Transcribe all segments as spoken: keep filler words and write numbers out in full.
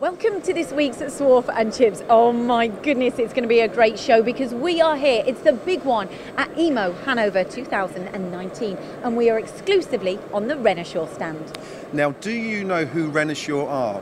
Welcome to this week's Swarf and Chips. Oh my goodness, it's going to be a great show because we are here. It's the big one at E M O Hanover two thousand nineteen and we are exclusively on the Renishaw stand. Now, do you know who Renishaw are?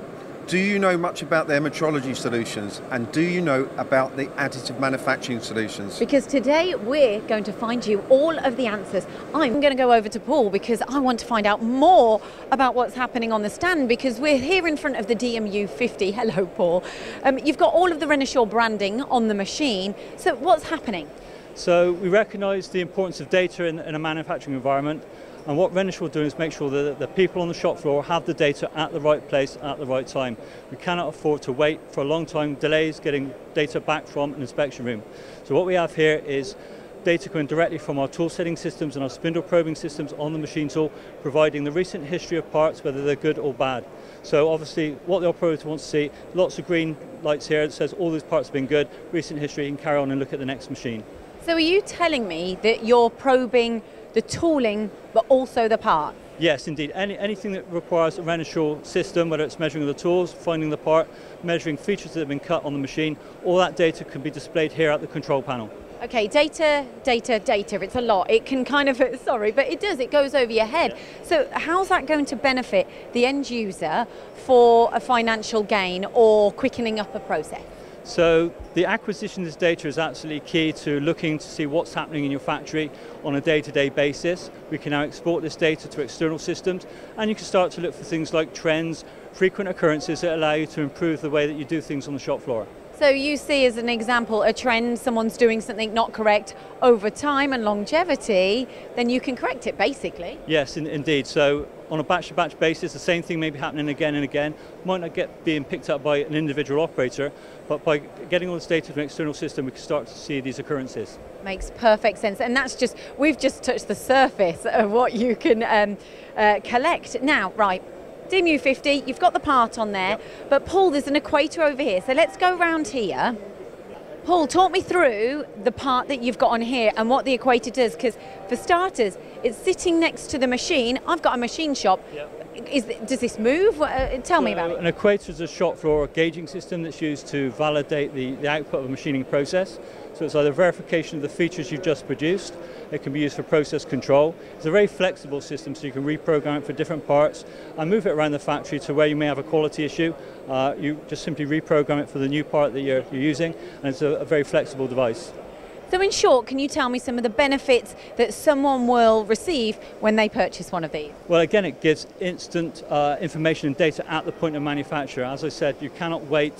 Do you know much about their metrology solutions? And do you know about the additive manufacturing solutions? Because today we're going to find you all of the answers. I'm going to go over to Paul because I want to find out more about what's happening on the stand because we're here in front of the D M U fifty. Hello, Paul. Um, you've got all of the Renishaw branding on the machine. So what's happening? So we recognise the importance of data in, in a manufacturing environment. And what Renishaw will do is make sure that the people on the shop floor have the data at the right place at the right time. We cannot afford to wait for a long time, delays getting data back from an inspection room. So what we have here is data coming directly from our tool setting systems and our spindle probing systems on the machine tool, providing the recent history of parts, whether they're good or bad. So obviously what the operator wants to see, lots of green lights here that says all these parts have been good, recent history, and carry on and look at the next machine. So are you telling me that you're probing the tooling, but also the part? Yes, indeed. Any, anything that requires a Renishaw system, whether it's measuring the tools, finding the part, measuring features that have been cut on the machine, all that data can be displayed here at the control panel. Okay, data, data, data, it's a lot. It can kind of, sorry, but it does, it goes over your head. Yeah. So how's that going to benefit the end user for a financial gain or quickening up a process? So the acquisition of this data is absolutely key to looking to see what's happening in your factory on a day-to-day basis. We can now export this data to external systems and you can start to look for things like trends, frequent occurrences that allow you to improve the way that you do things on the shop floor. So you see as an example a trend, someone's doing something not correct over time and longevity, then you can correct it basically. Yes, in, indeed. So on a batch-to-batch basis, the same thing may be happening again and again. Might not get being picked up by an individual operator, but by getting all this data from an external system, we can start to see these occurrences. Makes perfect sense. And that's just, we've just touched the surface of what you can um, uh, collect. Now, right. D M U fifty, you've got the part on there, yep. But Paul, there's an Equator over here, so let's go round here. Paul, talk me through the part that you've got on here and what the Equator does, because for starters, it's sitting next to the machine. I've got a machine shop. Yep. Is, does this move? Uh, tell so me about it. An Equator is a shop floor gauging system that's used to validate the, the output of a machining process. So it's either verification of the features you've just produced, it can be used for process control. It's a very flexible system so you can reprogram it for different parts and move it around the factory to where you may have a quality issue. Uh, you just simply reprogram it for the new part that you're, you're using, and it's a, a very flexible device. So in short, can you tell me some of the benefits that someone will receive when they purchase one of these? Well, again, it gives instant uh, information and data at the point of manufacture. As I said, you cannot wait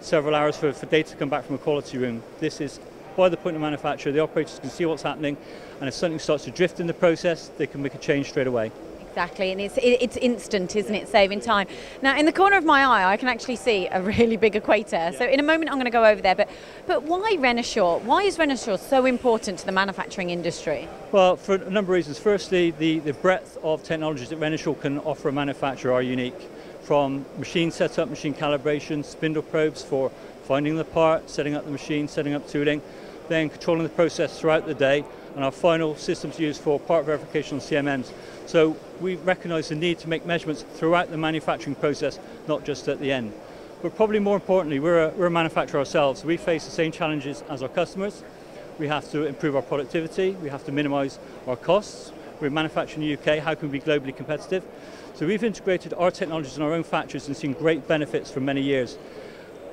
several hours for, for data to come back from a quality room. This is by the point of manufacture. The operators can see what's happening, and if something starts to drift in the process, they can make a change straight away. Exactly, and it's, it's instant, isn't it, saving time. Now, in the corner of my eye, I can actually see a really big Equator. Yeah. So in a moment, I'm going to go over there. But, but why Renishaw? Why is Renishaw so important to the manufacturing industry? Well, for a number of reasons. Firstly, the, the breadth of technologies that Renishaw can offer a manufacturer are unique. From machine setup, machine calibration, spindle probes for finding the part, setting up the machine, setting up tooling, then controlling the process throughout the day, and our final systems used for part verification on C M Ms. So we recognise the need to make measurements throughout the manufacturing process, not just at the end. But probably more importantly, we're a, we're a manufacturer ourselves. We face the same challenges as our customers. We have to improve our productivity, we have to minimise our costs. We're manufacturing in the U K, how can we be globally competitive? So we've integrated our technologies in our own factories and seen great benefits for many years.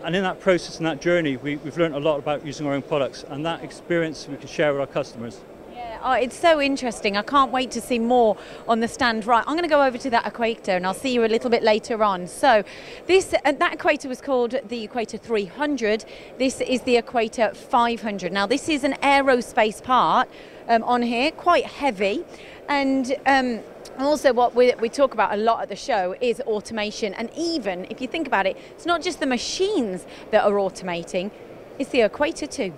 And in that process and that journey, we, we've learned a lot about using our own products, and that experience we can share with our customers. Yeah, oh, it's so interesting. I can't wait to see more on the stand. Right, I'm going to go over to that Equator, and I'll see you a little bit later on. So this uh, that Equator was called the Equator three hundred. This is the Equator five hundred. Now, this is an aerospace part um, on here, quite heavy, and um, And also what we, we talk about a lot at the show is automation, and even if you think about it, it's not just the machines that are automating, it's the Equator too.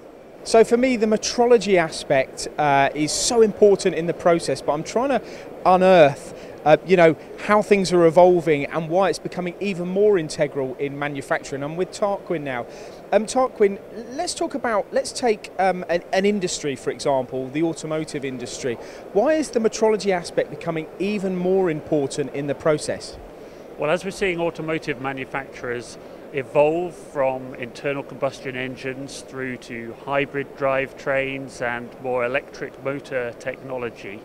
So for me, the metrology aspect uh, is so important in the process, but I'm trying to unearth Uh, you know, how things are evolving and why it's becoming even more integral in manufacturing. I'm with Tarquin now. Um, Tarquin, let's talk about, let's take um, an, an industry, for example, the automotive industry. Why is the metrology aspect becoming even more important in the process? Well, as we're seeing automotive manufacturers evolve from internal combustion engines through to hybrid drivetrains and more electric motor technology.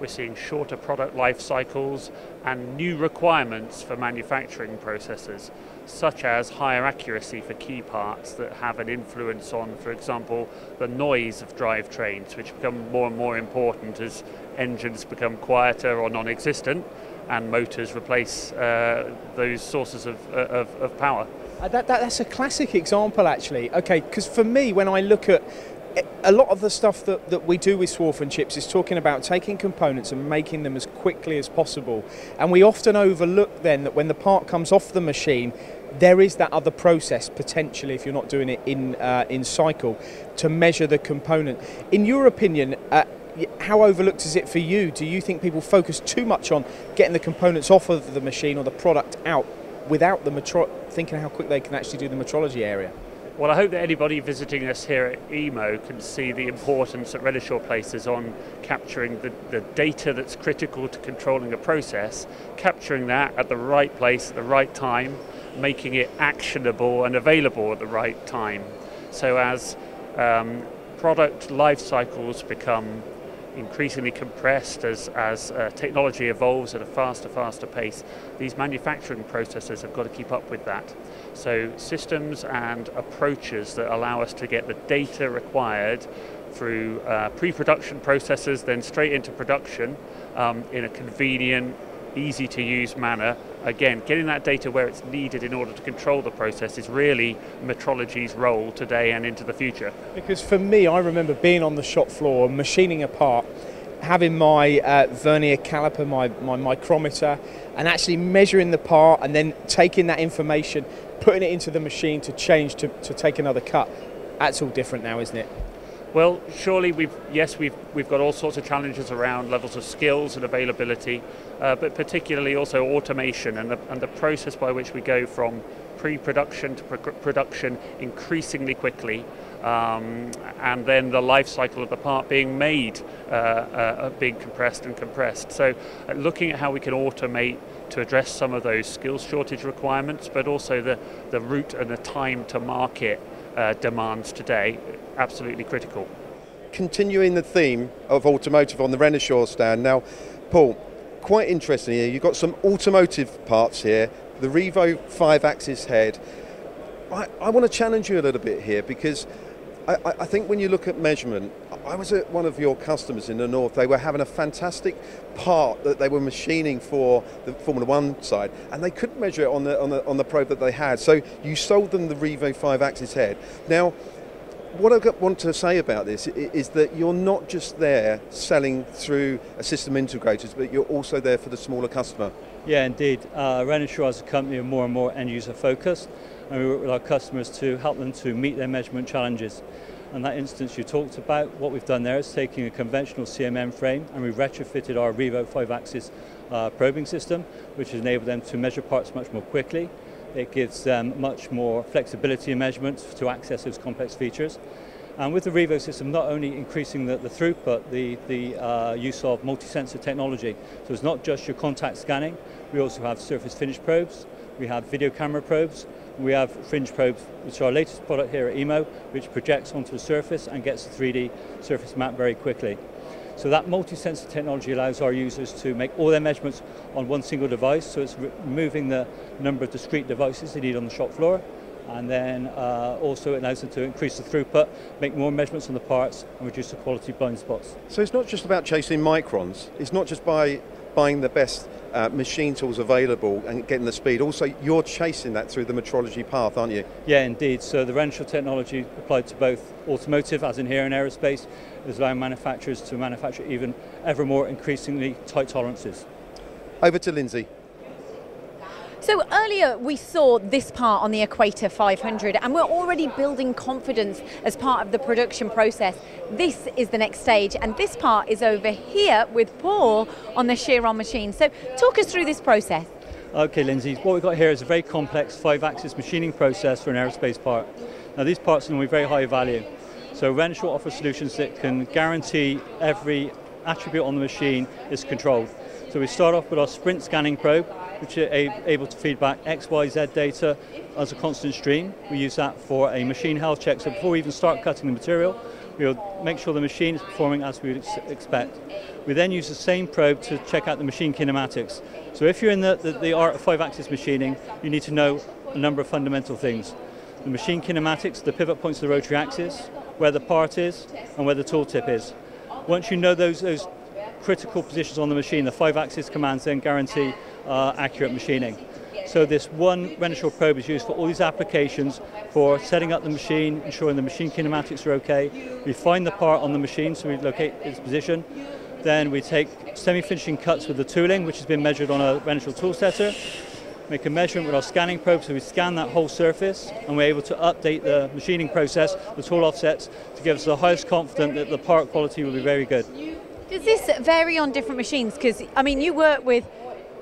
We're seeing shorter product life cycles and new requirements for manufacturing processes, such as higher accuracy for key parts that have an influence on, for example, the noise of drivetrains, which become more and more important as engines become quieter or non-existent and motors replace uh, those sources of, of, of power. Uh, that, that, that's a classic example, actually. Okay, because for me, when I look at a lot of the stuff that, that we do with Swarf and Chips is talking about taking components and making them as quickly as possible. And we often overlook then that when the part comes off the machine, there is that other process, potentially, if you're not doing it in, uh, in cycle, to measure the component. In your opinion, uh, how overlooked is it for you? Do you think people focus too much on getting the components off of the machine or the product out without the metro thinking how quick they can actually do the metrology area? Well, I hope that anybody visiting us here at E M O can see the importance that Renishaw places on capturing the, the data that's critical to controlling a process, capturing that at the right place at the right time, making it actionable and available at the right time. So as um, product life cycles become increasingly compressed as, as uh, technology evolves at a faster, faster pace, these manufacturing processes have got to keep up with that. So systems and approaches that allow us to get the data required through uh, pre-production processes, then straight into production um, in a convenient, easy to use manner. Again, getting that data where it's needed in order to control the process is really metrology's role today and into the future. Because for me, I remember being on the shop floor, machining a part, having my uh, vernier caliper, my, my micrometer, and actually measuring the part and then taking that information, putting it into the machine to change, to, to take another cut. That's all different now, isn't it? Well, surely we've, yes, we've, we've got all sorts of challenges around levels of skills and availability, uh, but particularly also automation and the, and the process by which we go from pre-production to pro production increasingly quickly, um, and then the life cycle of the part being made, uh, uh, being compressed and compressed. So uh, looking at how we can automate to address some of those skills shortage requirements, but also the, the route and the time to market Uh, demands today, absolutely critical. Continuing the theme of automotive on the Renishaw stand now, Paul, quite interesting here, you've got some automotive parts here, the Revo five axis head. I, I want to challenge you a little bit here because I, I think when you look at measurement, I was at one of your customers in the north, they were having a fantastic part that they were machining for the Formula One side and they couldn't measure it on the, on the, on the probe that they had. So you sold them the Revo five axis head. Now, what I want to say about this is that you're not just there selling through a system integrators, but you're also there for the smaller customer. Yeah, indeed. Uh, Renishaw as a company are more and more end user focused. And we work with our customers to help them to meet their measurement challenges. And that instance you talked about, what we've done there is taking a conventional C M M frame and we retrofitted our Revo five axis uh, probing system, which has enabled them to measure parts much more quickly. It gives them much more flexibility in measurements to access those complex features. And with the Revo system, not only increasing the, the throughput, the, the uh, use of multi-sensor technology. So it's not just your contact scanning, we also have surface finish probes, we have video camera probes, we have fringe probes, which are our latest product here at E M O, which projects onto the surface and gets a three D surface map very quickly. So that multi-sensor technology allows our users to make all their measurements on one single device, so it's removing the number of discrete devices they need on the shop floor, and then uh, also it allows them to increase the throughput, make more measurements on the parts, and reduce the quality blind spots. So it's not just about chasing microns, it's not just by buying the best uh, machine tools available and getting the speed. Also, you're chasing that through the metrology path, aren't you? Yeah, indeed. So the Renishaw technology applied to both automotive, as in here in aerospace, is allowing manufacturers to manufacture even ever more increasingly tight tolerances. Over to Lindsay. So earlier we saw this part on the Equator five hundred and we're already building confidence as part of the production process. This is the next stage and this part is over here with Paul on the Sheeran machine. So talk us through this process. Okay Lindsay, what we've got here is a very complex five axis machining process for an aerospace part. Now these parts are going to be very high value. So Renishaw offers solutions that can guarantee every attribute on the machine is controlled. So we start off with our sprint scanning probe, which are able to feed back X, Y, Z data as a constant stream. We use that for a machine health check. So before we even start cutting the material, we'll make sure the machine is performing as we would expect. We then use the same probe to check out the machine kinematics. So if you're in the, the, the art of five-axis machining, you need to know a number of fundamental things. The machine kinematics, the pivot points of the rotary axis, where the part is, and where the tool tip is. Once you know those, those critical positions on the machine, the five-axis commands then guarantee uh, accurate machining. So this one Renishaw probe is used for all these applications for setting up the machine, ensuring the machine kinematics are okay. We find the part on the machine, so we locate its position. Then we take semi-finishing cuts with the tooling, which has been measured on a Renishaw tool setter. Make a measurement with our scanning probe, so we scan that whole surface, and we're able to update the machining process, the tool offsets, to give us the highest confidence that the part quality will be very good. Does this vary on different machines? Because, I mean, you work with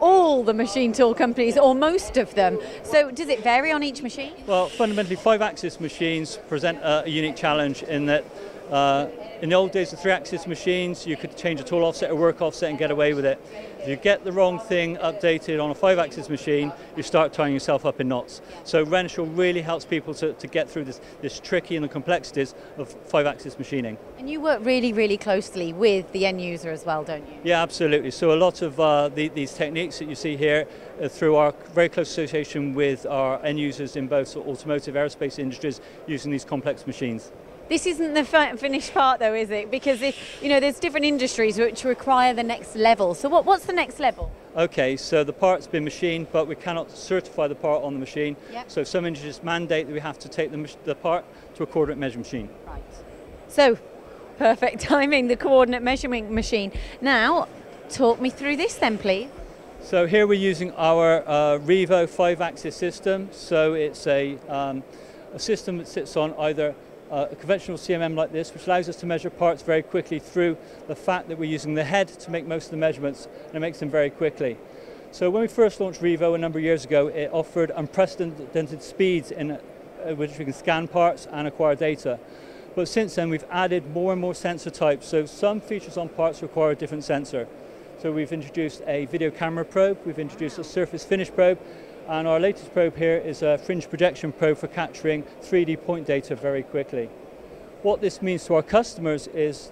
all the machine tool companies, or most of them. So does it vary on each machine? Well, fundamentally, five-axis machines present a, a unique challenge in that uh, in the old days of three-axis machines, you could change a tool offset or work offset and get away with it. If you get the wrong thing updated on a five-axis machine, you start tying yourself up in knots. So Renishaw really helps people to, to get through this, this tricky and the complexities of five-axis machining. And you work really, really closely with the end user as well, don't you? Yeah, absolutely. So a lot of uh, the, these techniques that you see here uh, through our very close association with our end users in both automotive, aerospace industries using these complex machines. This isn't the finished part though, is it? Because if, you know, there's different industries which require the next level. So what, what's the next level? Okay, so the part's been machined, but we cannot certify the part on the machine. Yep. So some industries mandate that we have to take the, the part to a coordinate measuring machine. Right. So, perfect timing, the coordinate measuring machine. Now, talk me through this then, please. So here we're using our uh, Revo five-axis system. So it's a, um, a system that sits on either Uh, a conventional C M M like this, which allows us to measure parts very quickly through the fact that we're using the head to make most of the measurements, and it makes them very quickly. So when we first launched Revo a number of years ago, it offered unprecedented speeds in which we can scan parts and acquire data. But since then, we've added more and more sensor types, so some features on parts require a different sensor. So we've introduced a video camera probe, we've introduced a surface finish probe, and our latest probe here is a fringe projection probe for capturing three D point data very quickly. What this means to our customers is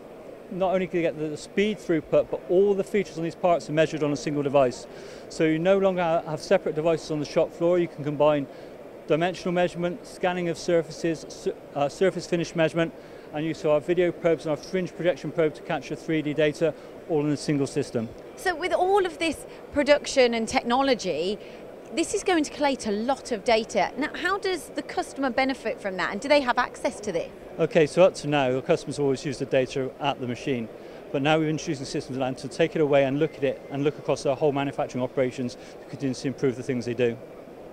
not only can you get the speed throughput, but all the features on these parts are measured on a single device. So you no longer have separate devices on the shop floor. You can combine dimensional measurement, scanning of surfaces, su uh, surface finish measurement, and use our video probes and our fringe projection probe to capture three D data all in a single system. So with all of this production and technology, this is going to collate a lot of data. Now, how does the customer benefit from that, and do they have access to this? Okay, so up to now, the customers always use the data at the machine, but now we've introduced systems that allow them to take it away and look at it and look across their whole manufacturing operations to continue to improve the things they do.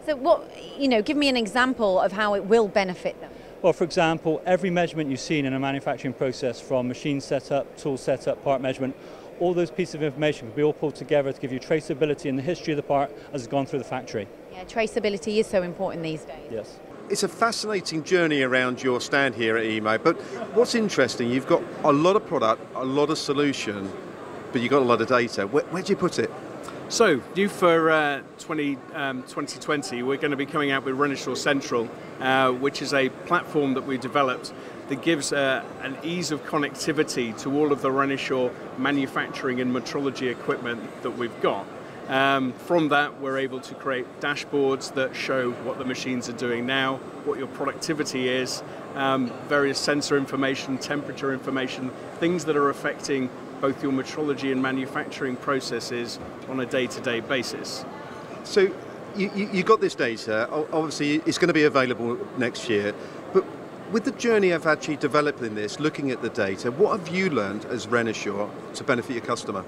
So what, you know, give me an example of how it will benefit them. Well, for example, every measurement you've seen in a manufacturing process, from machine setup, tool setup, part measurement, all those pieces of information can be all pulled together to give you traceability in the history of the part as it's gone through the factory. Yeah, traceability is so important these days. Yes. It's a fascinating journey around your stand here at E M O, but what's interesting, you've got a lot of product, a lot of solution, but you've got a lot of data. Where, where do you put it? So, due for uh, twenty twenty, we're going to be coming out with Renishaw Central, uh, which is a platform that we developed that gives uh, an ease of connectivity to all of the Renishaw manufacturing and metrology equipment that we've got. Um, from that, we're able to create dashboards that show what the machines are doing now, what your productivity is, um, various sensor information, temperature information, things that are affecting both your metrology and manufacturing processes on a day-to-day basis. So you, you, you got this data, obviously it's going to be available next year, but with the journey of actually developing this, looking at the data, what have you learned as Renishaw to benefit your customer?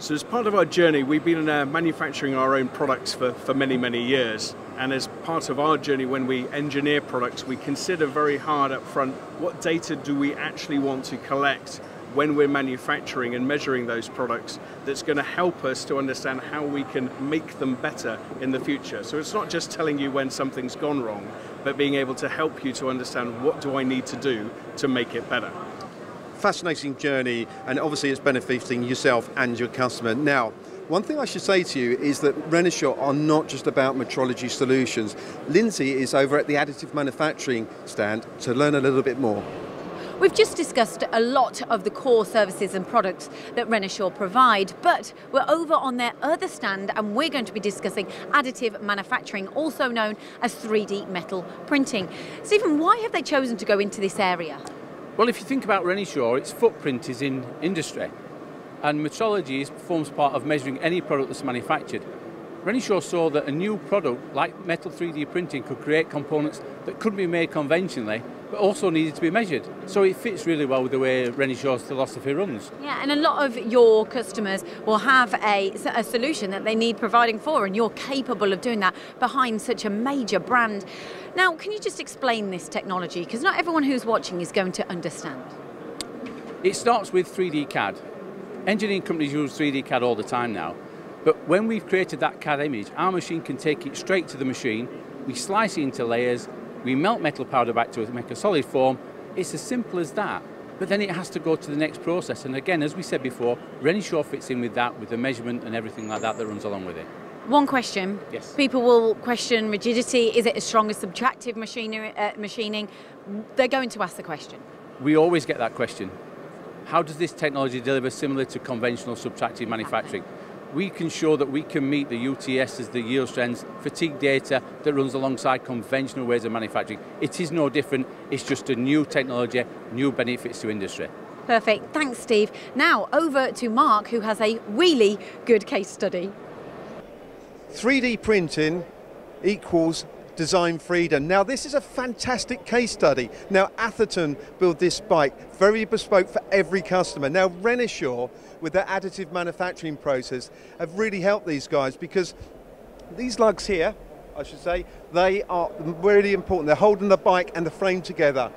So as part of our journey, we've been uh, manufacturing our own products for, for many, many years. And as part of our journey, when we engineer products, we consider very hard up front, what data do we actually want to collect when we're manufacturing and measuring those products that's going to help us to understand how we can make them better in the future. So it's not just telling you when something's gone wrong, but being able to help you to understand what do I need to do to make it better. Fascinating journey, and obviously it's benefiting yourself and your customer. Now, One thing I should say to you is that Renishaw are not just about metrology solutions. Lindsay is over at the additive manufacturing stand to learn a little bit more. We've just discussed a lot of the core services and products that Renishaw provide, but we're over on their other stand and we're going to be discussing additive manufacturing, also known as three D metal printing. Stephen, why have they chosen to go into this area? Well, if you think about Renishaw, its footprint is in industry, and metrology forms part of measuring any product that's manufactured. Renishaw saw that a new product like metal three D printing could create components that could be made conventionally but also needed to be measured. So it fits really well with the way Renishaw's philosophy runs. Yeah, and a lot of your customers will have a, a solution that they need providing for, and you're capable of doing that behind such a major brand. Now, can you just explain this technology? Because not everyone who's watching is going to understand. It starts with three D C A D. Engineering companies use three D C A D all the time now. But when we've created that C A D image, our machine can take it straight to the machine, we slice it into layers, we melt metal powder back to make a solid form. It's as simple as that. But then it has to go to the next process. And again, as we said before, Renishaw fits in with that, with the measurement and everything like that that runs along with it. One question. Yes. People will question rigidity. Is it as strong as subtractive machinery, uh, machining? They're going to ask the question. We always get that question. How does this technology deliver similar to conventional subtractive manufacturing? We can show that we can meet the U T Ss, the yield strengths, fatigue data that runs alongside conventional ways of manufacturing. It is no different, it's just a new technology, new benefits to industry. Perfect, thanks Steve. Now over to Mark, who has a really good case study. three D printing equals design freedom. Now this is a fantastic case study. Now Atherton built this bike, very bespoke for every customer. Now Renishaw, with their additive manufacturing process, have really helped these guys, because these lugs here, I should say, they are really important. They're holding the bike and the frame together.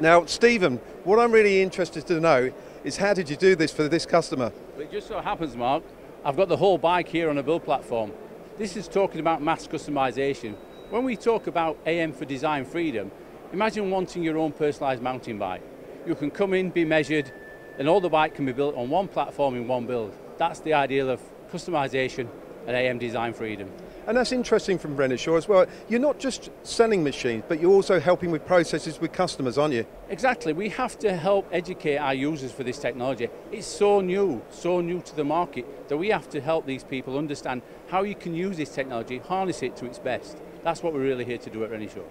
Now Stephen, what I'm really interested to know is, how did you do this for this customer? It just so happens, Mark, I've got the whole bike here on a build platform. This is talking about mass customization. When we talk about A M for design freedom, imagine wanting your own personalised mountain bike. You can come in, be measured, and all the bike can be built on one platform in one build. That's the ideal of customisation and A M design freedom. And that's interesting from Renishaw as well. You're not just selling machines, but you're also helping with processes with customers, aren't you? Exactly. We have to help educate our users for this technology. It's so new, so new to the market, that we have to help these people understand how you can use this technology, harness it to its best. That's what we're really here to do at Renishaw.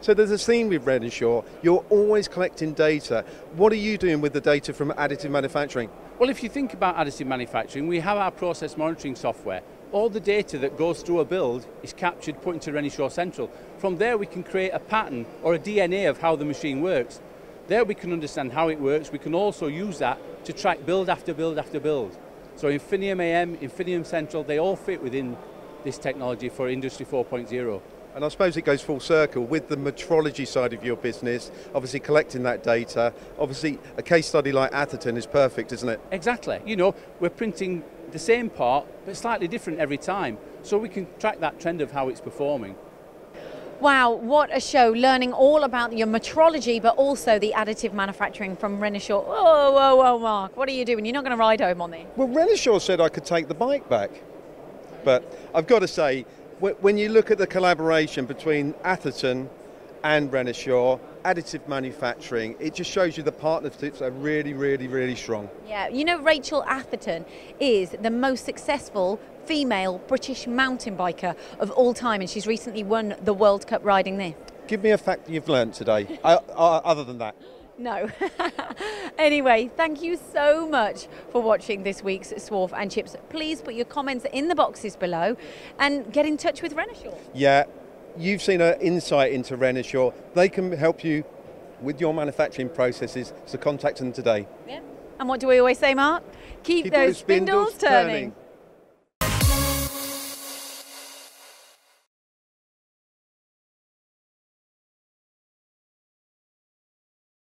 So there's a theme with Renishaw. You're always collecting data. What are you doing with the data from additive manufacturing? Well, if you think about additive manufacturing, we have our process monitoring software. All the data that goes through a build is captured, put into Renishaw Central. From there, we can create a pattern or a D N A of how the machine works. There we can understand how it works. We can also use that to track build after build after build. So Infinium A M, Infinium Central, they all fit within this technology for Industry four point oh. And I suppose it goes full circle with the metrology side of your business, obviously collecting that data. Obviously, a case study like Atherton is perfect, isn't it? Exactly. You know, we're printing the same part, but slightly different every time. So we can track that trend of how it's performing. Wow, what a show, learning all about your metrology, but also the additive manufacturing from Renishaw. Whoa, whoa, whoa, Mark, what are you doing? You're not going to ride home on these. Well, Renishaw said I could take the bike back. But I've got to say, when you look at the collaboration between Atherton and Renishaw, additive manufacturing, it just shows you the partnerships are really, really, really strong. Yeah, you know, Rachel Atherton is the most successful female British mountain biker of all time, and she's recently won the World Cup riding this. Give me a fact that you've learned today, I, I, other than that. No. Anyway, thank you so much for watching this week's Swarf and Chips. Please put your comments in the boxes below and get in touch with Renishaw. Yeah, you've seen an insight into Renishaw. They can help you with your manufacturing processes, so contact them today. Yeah. And what do we always say, Mark? Keep, Keep those spindles, spindles turning. turning.